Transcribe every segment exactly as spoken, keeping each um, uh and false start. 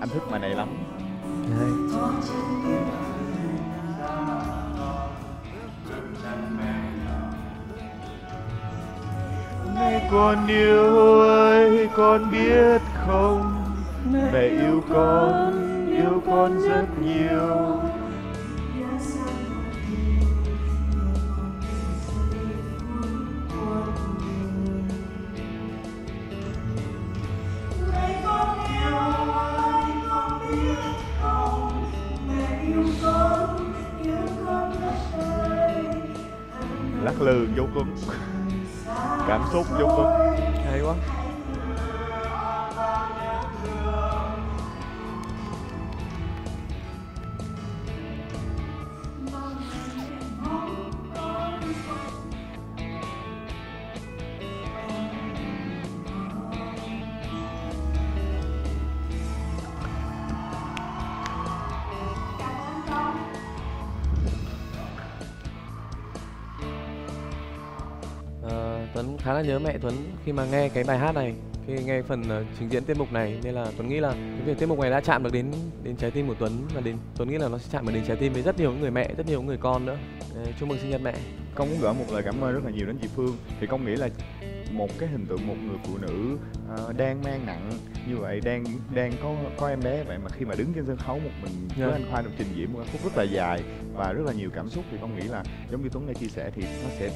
Anh thích bài này lắm. Đấy. Này con yêu ơi, con biết không, mẹ yêu con, yêu con rất nhiều. Lắc lư vô cùng, cảm xúc vô cùng, hay quá. Tuấn khá là nhớ mẹ Tuấn khi mà nghe cái bài hát này, khi nghe phần uh, trình diễn tiết mục này, nên là Tuấn nghĩ là cái việc tiết mục này đã chạm được đến đến trái tim của Tuấn, và đến Tuấn nghĩ là nó sẽ chạm được đến trái tim với rất nhiều người mẹ, rất nhiều người con nữa. Uh, chúc mừng sinh nhật mẹ. Con muốn gửi một lời cảm ơn rất là nhiều đến chị Phương. Thì con nghĩ là một cái hình tượng một người phụ nữ uh, đang mang nặng như vậy, đang đang có có em bé vậy, mà khi mà đứng trên sân khấu một mình với yeah. Anh Khoa được trình diễn một phút rất là dài và rất là nhiều cảm xúc, thì con nghĩ là giống như Tuấn đã chia sẻ thì nó sẽ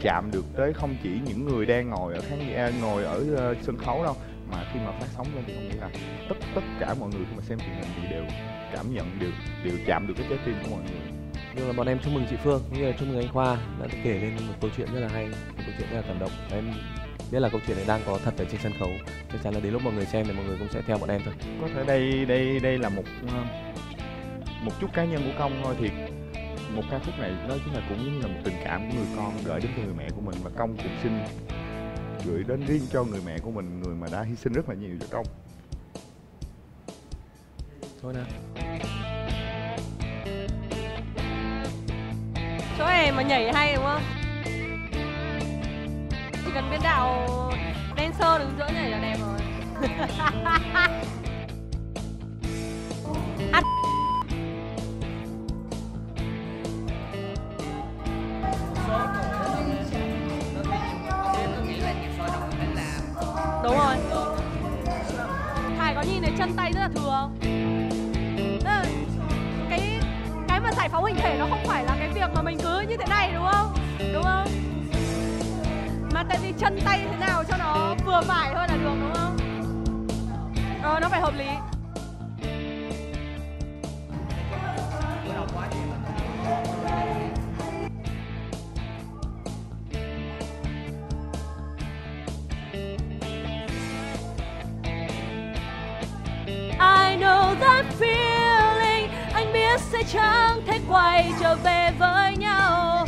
chạm được tới không chỉ những người đang ngồi ở khán giả, ngồi ở uh, sân khấu đâu, mà khi mà phát sóng lên thì không nghĩ là tất tất cả mọi người khi mà xem truyền hình thì đều cảm nhận được, đều chạm được cái trái tim của mọi người. Nhưng là bọn em chúc mừng chị Phương cũng như là chúc mừng anh Khoa đã kể lên một câu chuyện rất là hay, một câu chuyện rất là cảm động. Em biết là câu chuyện này đang có thật ở trên sân khấu, chắc chắn là đến lúc mọi người xem thì mọi người cũng sẽ theo bọn em thôi. Có thể đây đây đây là một một chút cá nhân của Công thôi, thiệt một ca khúc này đó chính là cũng là một tình cảm của người con gửi đến cho người mẹ của mình, và Công cũng xin gửi đến riêng cho người mẹ của mình, người mà đã hy sinh rất là nhiều cho Công. Thôi nào. Chỗ này mà nhảy hay đúng không? Chỉ cần biên đạo dancer đứng giữa nhảy là đẹp rồi. À, đúng rồi. Hải có nhìn thấy chân tay rất là thừa không? Cái cái mà giải phóng hình thể nó không phải là cái việc mà mình cứ như thế này đúng không? Đúng không? Mà tại vì chân tay thế nào cho nó vừa phải thôi là được đúng không? Ờ, nó phải hợp lý. Feeling, anh biết sẽ chẳng thể quay trở về với nhau.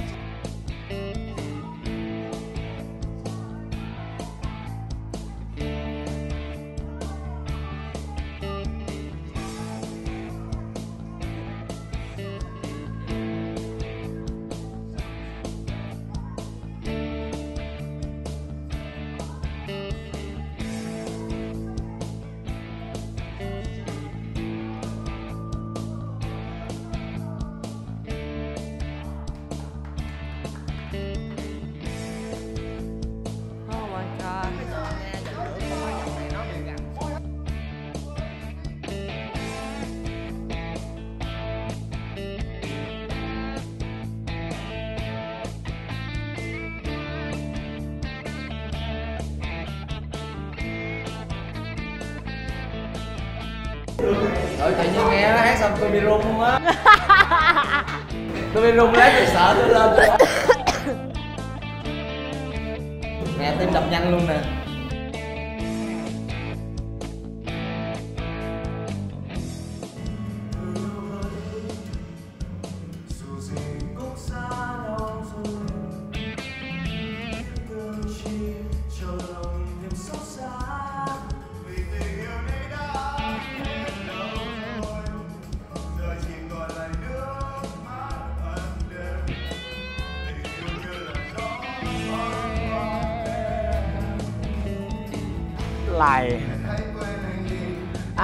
Trời, tự nhiên nghe nó hát xong tôi bị rung luôn á. Tôi bị rung lát rồi sợ tôi lên tôi... Nghe tim đập nhanh luôn nè.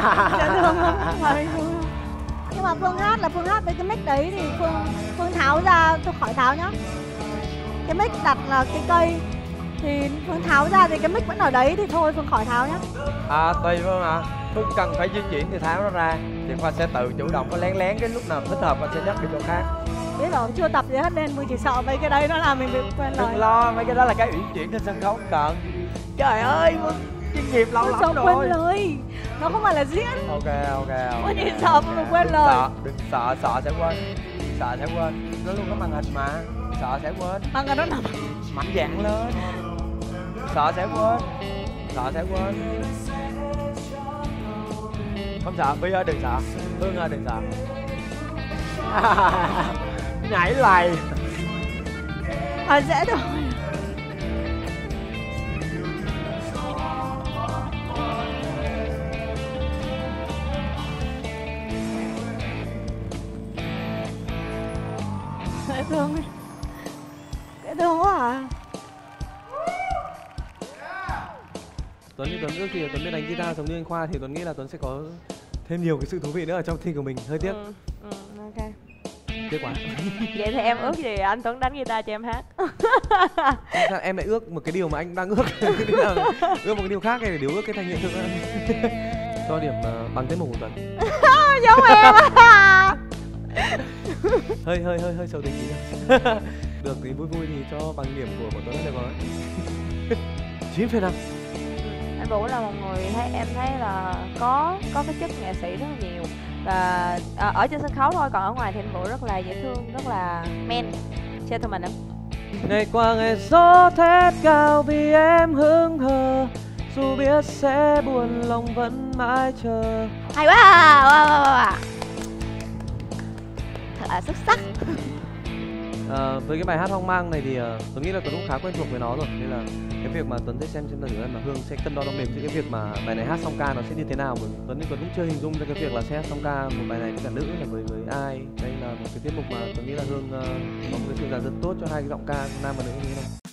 Dạ thương lắm. Nhưng mà Phương hát là Phương hát với cái mic đấy thì Phương Phương tháo ra, tôi khỏi tháo nhá. Cái mic đặt là cái cây thì Phương tháo ra thì cái mic vẫn ở đấy thì thôi Phương khỏi tháo nhá. À tùy Phương ạ. Phương cần phải di chuyển thì tháo nó ra, thì Khoa sẽ tự chủ động, có lén lén cái lúc nào thích hợp Khoa sẽ nhắc đi chỗ khác. Biết rồi, chưa tập gì hết nên mình chỉ sợ mấy cái đấy nó làm mình bị quên lời. Đừng lo, mấy cái đó là cái uyển chuyển trên sân khấu cần. Trời ơi, chuyên nghiệp lâu lắm rồi. Quên lời, nó không phải là diễn. Ok ok. Mình chỉ sợ mình quên lời. Đừng sợ, sợ sẽ quên, sợ sẽ quên. Nó luôn có màn hình mà, sợ sẽ quên. Màn hình nó nằm mạnh dạng lên, sợ sẽ quên, sợ sẽ quên. Không sợ, Vy ơi đừng sợ, Hương ơi đừng sợ. Nhảy lầy à, dễ thôi. Dễ thương, dễ thương quá à. Tuấn như Tuấn trước khi Tuấn biết đánh guitar giống như anh Khoa thì Tuấn nghĩ là Tuấn sẽ có thêm nhiều cái sự thú vị nữa ở trong thi của mình, hơi tiếc. Ừ, ừ, ok. Tiếc quá. Vậy thì em ước gì anh Tuấn đánh guitar cho em hát? Sao em lại ước một cái điều mà anh đang ước? Ước một cái điều khác hay là điều ước cái thành hiện thực? Cho điểm uh, bằng tiết mục của Tuấn. Giống em. Hơi hơi hơi hơi sầu tính tí. Được thì vui vui thì cho bằng điểm của bọn Tuấn sẽ có chín phẩy năm. Anh Vũ là một người thấy em thấy là có có cái chất nghệ sĩ rất là nhiều và à, ở trên sân khấu thôi, còn ở ngoài thì anh Vũ rất là dễ thương, rất là men. Chơi thôi mình em. Ngày qua ngày gió thét cao vì em hững hờ, dù biết sẽ buồn lòng vẫn mãi chờ. Hay quá, wow, wow, wow, wow. Thật là xuất sắc. À, với cái bài hát hoang mang này thì uh, Tuấn nghĩ là Tuấn cũng khá quen thuộc với nó rồi, nên là cái việc mà Tuấn sẽ xem xem là thử mà Hương sẽ cân đo đong đếm với cái việc mà bài này hát song ca nó sẽ như thế nào. Bởi Tuấn Tuấn cũng chưa hình dung ra cái việc là sẽ hát song ca một bài này với cả nữ là với với ai. Đây là một cái tiết mục mà Tuấn nghĩ là Hương uh, có một cái sự dàn dựng tốt cho hai cái giọng ca nam và nữ như thế này.